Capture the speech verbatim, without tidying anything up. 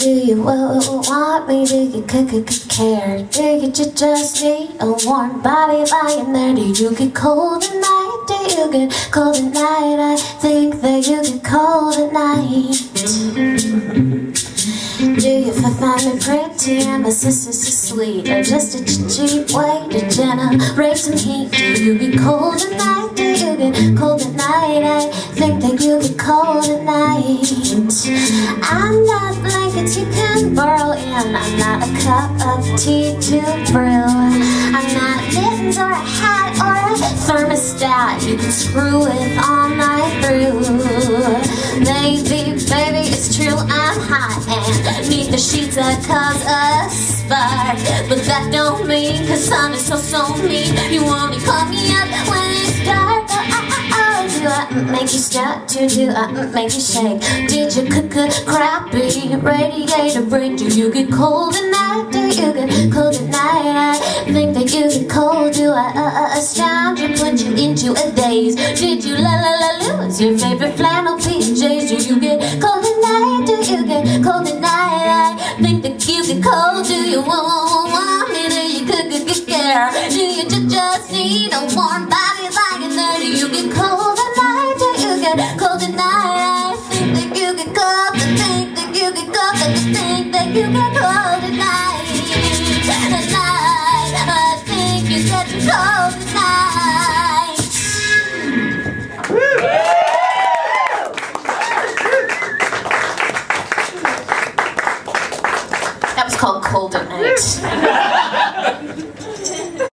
Do you want me? Do you care? Do you just need a warm body lying there? Do you get cold at night? Do you get cold at night? I think that you get cold at night. Do you find me pretty and my sisters to sleep, or just a cheap way to generate some heat? Do you get cold at night? Do you get cold at night? I think that you get cold at night. I'm not blankets you can burrow in, I'm not a cup of tea to brew, I'm not mittens or a hat or a thermostat you can screw with all night through. Maybe, baby, it's true I'm hot and need the sheets that cause a spark, but that don't mean, cause I'm so, so mean, you only call me up when it's dark. Oh, oh, oh, do I make you stop? Do, do I make you shake? Did you cook a crappy radiator break? Do you get cold at night? Do you get cold at night? I think that you get cold. Do I uh, uh, astound you, put you into a daze? Did you la la la lose your favorite flannel P Js? Do you get cold at night? Do you get cold at night? I think that you get cold. Do you want, want me? Do you could get care? Do you just need a warm body lying there? Do you get cold at night? Do you get cold at night? I think that you get cold. I think that you get cold. I think that you get cold at night. Cold night. That was called Cold at Night.